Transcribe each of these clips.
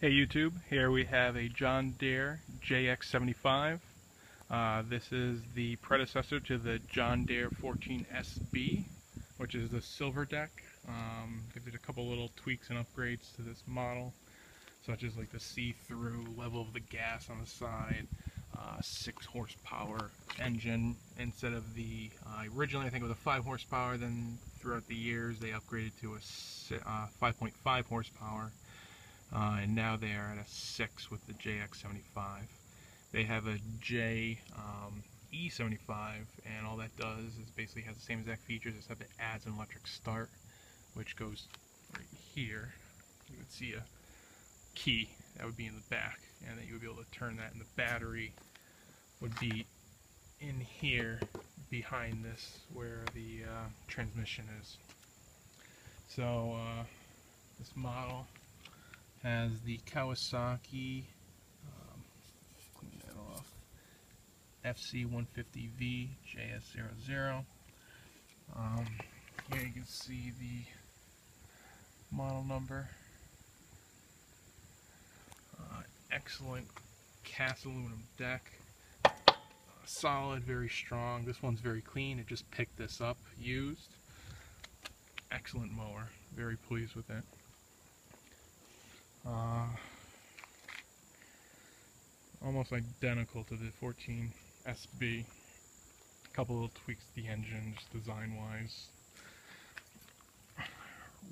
Hey YouTube, here we have a John Deere JX75. This is the predecessor to the John Deere 14SB, which is the silver deck. They did a couple little tweaks and upgrades to this model, such as like the see-through level of the gas on the side, 6 horsepower engine instead of the originally I think it was a 5 horsepower. Then throughout the years they upgraded to a 5.5 horsepower. And now they are at a 6 with the JX75. They have a JE75, and all that does is basically has the same exact features, except it adds an electric start, which goes right here. You would see a key that would be in the back, and then you would be able to turn that, and the battery would be in here behind this where the transmission is. So this model has the Kawasaki clean that off, FC 150V JS00. Here you can see the model number. Excellent cast aluminum deck, solid, very strong. This one's very clean. It just picked this up used. Excellent mower. Very pleased with it. Almost identical to the 14SB. A couple little tweaks to the engine, just design-wise.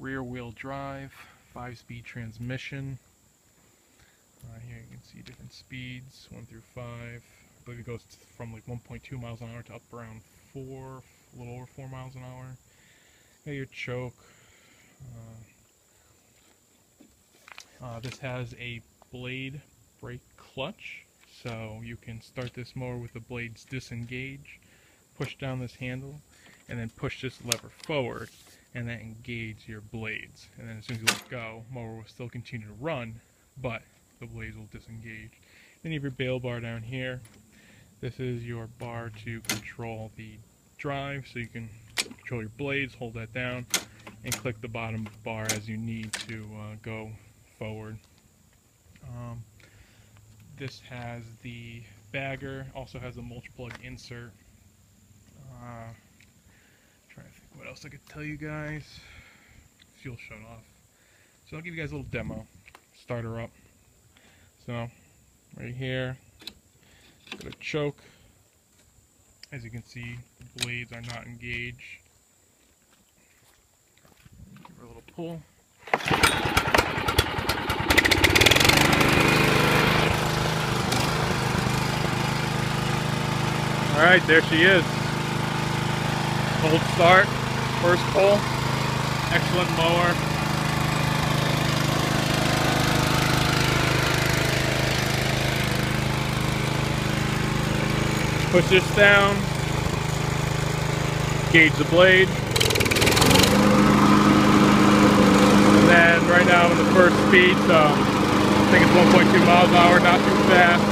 Rear-wheel drive, 5-speed transmission. Here you can see different speeds, 1 through 5. I believe it goes from like 1.2 miles an hour to up around 4, a little over 4 miles an hour. Got your choke. This has a blade brake clutch, so you can start this mower with the blades disengaged, push down this handle, and then push this lever forward, and that engages your blades. And then as soon as you let go, mower will still continue to run, but the blades will disengage. Then you have your bail bar down here. This is your bar to control the drive, so you can control your blades, hold that down, and click the bottom bar as you need to go forward. This has the bagger, also has a mulch plug insert. Trying to think what else I could tell you guys. Fuel shut off. So I'll give you guys a little demo. Start her up. So right here, got a choke. As you can see, the blades are not engaged. Give her a little pull. Alright, there she is. Cold start, first pull, excellent mower. Push this down, engage the blade. And then right now I'm in the first speed, so I think it's 1.2 miles an hour, not too fast.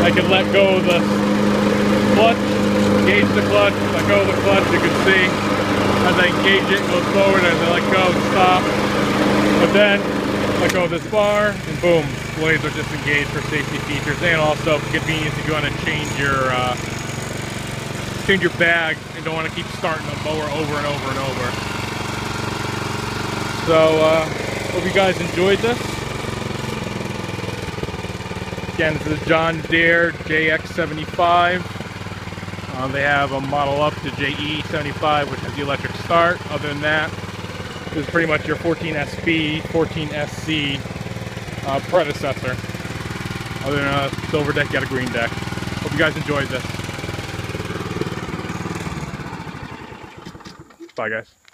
I can let go of the clutch, engage the clutch, let go of the clutch. You can see as I engage it, it goes forward, as I let go, stop. But then let go of this bar, and boom, blades are disengaged for safety features, and also for convenience if you want to change your bag and don't want to keep starting the mower over and over and over. So hope you guys enjoyed this. Again, this is John Deere JX75. They have a model up to JE75, which has the electric start. Other than that, this is pretty much your 14SB, 14SC predecessor. Other than a silver deck, you got a green deck. Hope you guys enjoyed this. Bye, guys.